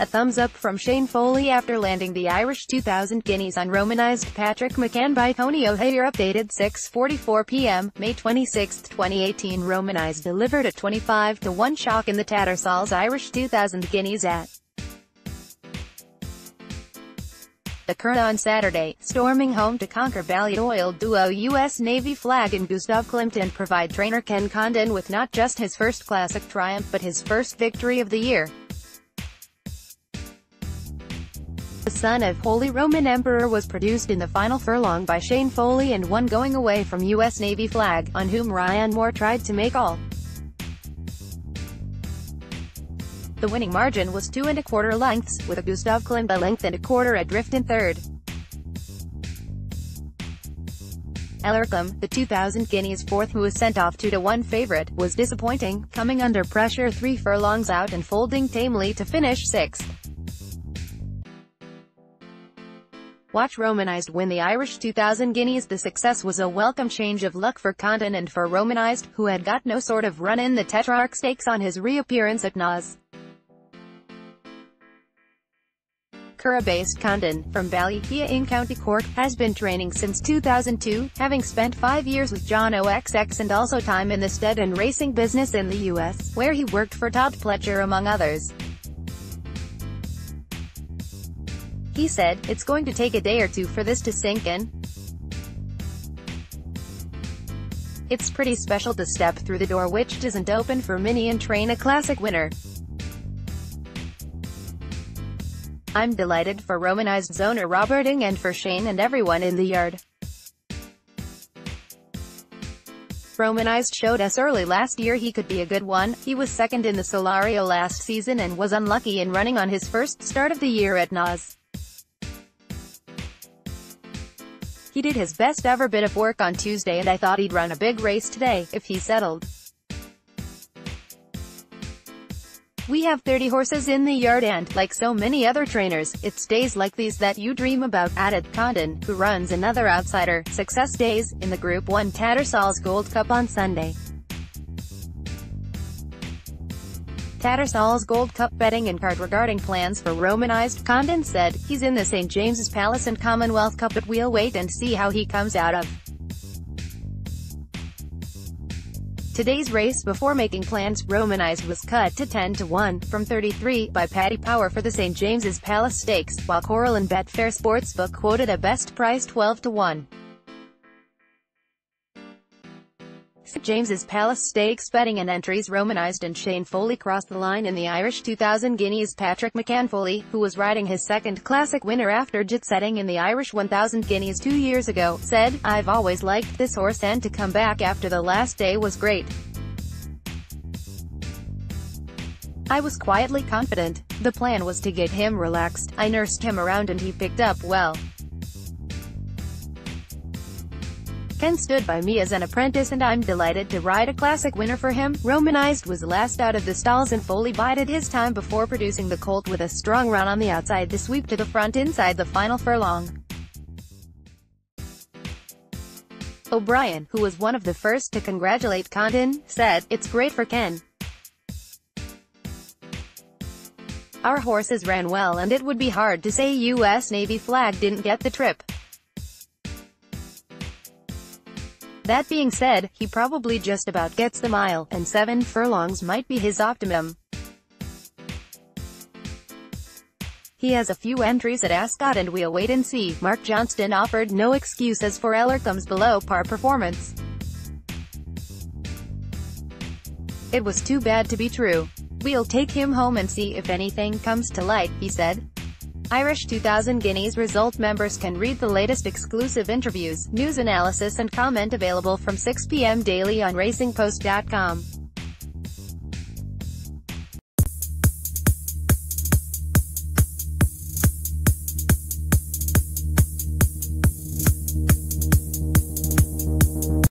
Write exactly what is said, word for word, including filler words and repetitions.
A thumbs up from Shane Foley after landing the Irish two thousand Guineas on Romanised. Patrick McCann by Tony O'Hehir, updated six forty-four p m, May twenty-sixth, twenty eighteen. Romanised delivered a twenty-five to one shock in the Tattersalls Irish two thousand Guineas at the Curragh on Saturday, storming home to conquer Ballydoyle duo U S Navy Flag and Gustav Klimt, and provide trainer Ken Condon with not just his first classic triumph but his first victory of the year. The son of Holy Roman Emperor was produced in the final furlong by Shane Foley and won going away from U S Navy Flag, on whom Ryan Moore tried to make all. The winning margin was two and a quarter lengths, with a Gustav Klimt a length and a quarter adrift in third. Elarqam, the two thousand Guineas fourth, who was sent off two to one favourite, was disappointing, coming under pressure three furlongs out and folding tamely to finish sixth. Watch Romanised win the Irish two thousand Guineas. The success was a welcome change of luck for Condon and for Romanised, who had got no sort of run in the Tetrarch stakes on his reappearance at Naas. Curragh-based Condon, from Ballykia in County Cork, has been training since two thousand two, having spent five years with John O X X and also time in the stud and racing business in the U S, where he worked for Todd Pletcher among others. He said, "It's going to take a day or two for this to sink in. It's pretty special to step through the door which isn't open for many and train a classic winner. I'm delighted for Romanised's owner Robert Ng and for Shane and everyone in the yard. Romanised showed us early last year he could be a good one. He was second in the Solario last season and was unlucky in running on his first start of the year at Naas. He did his best ever bit of work on Tuesday and I thought he'd run a big race today, if he settled. We have thirty horses in the yard and, like so many other trainers, it's days like these that you dream about," added Condon, who runs another outsider, Success Days, in the Group one Tattersall's Gold Cup on Sunday. Tattersall's Gold Cup betting and card regarding plans for Romanised. Condon said, "He's in the Saint James's Palace and Commonwealth Cup, but we'll wait and see how he comes out of today's race before making plans." Romanised was cut to ten to one, from thirty-three, by Paddy Power for the Saint James's Palace Stakes, while Coral and Betfair Sportsbook quoted a best price twelve to one. Saint James's Palace Stakes betting and entries. Romanised and Shane Foley crossed the line in the Irish two thousand Guineas. Patrick McCann Foley, who was riding his second classic winner after jet-setting in the Irish one thousand Guineas two years ago, said, "I've always liked this horse and to come back after the last day was great. I was quietly confident. The plan was to get him relaxed. I nursed him around and he picked up well. Ken stood by me as an apprentice and I'm delighted to ride a classic winner for him." Romanised was last out of the stalls and Foley bided his time before producing the colt with a strong run on the outside to sweep to the front inside the final furlong. O'Brien, who was one of the first to congratulate Condon, said, "It's great for Ken. Our horses ran well and it would be hard to say U S Navy Flag didn't get the trip. That being said, he probably just about gets the mile, and seven furlongs might be his optimum. He has a few entries at Ascot and we'll wait and see." Mark Johnston offered no excuses for Elarqam's below-par performance. "It was too bad to be true. We'll take him home and see if anything comes to light," he said. Irish two thousand Guineas result. Members can read the latest exclusive interviews, news analysis and comment available from six p m daily on Racing Post dot com.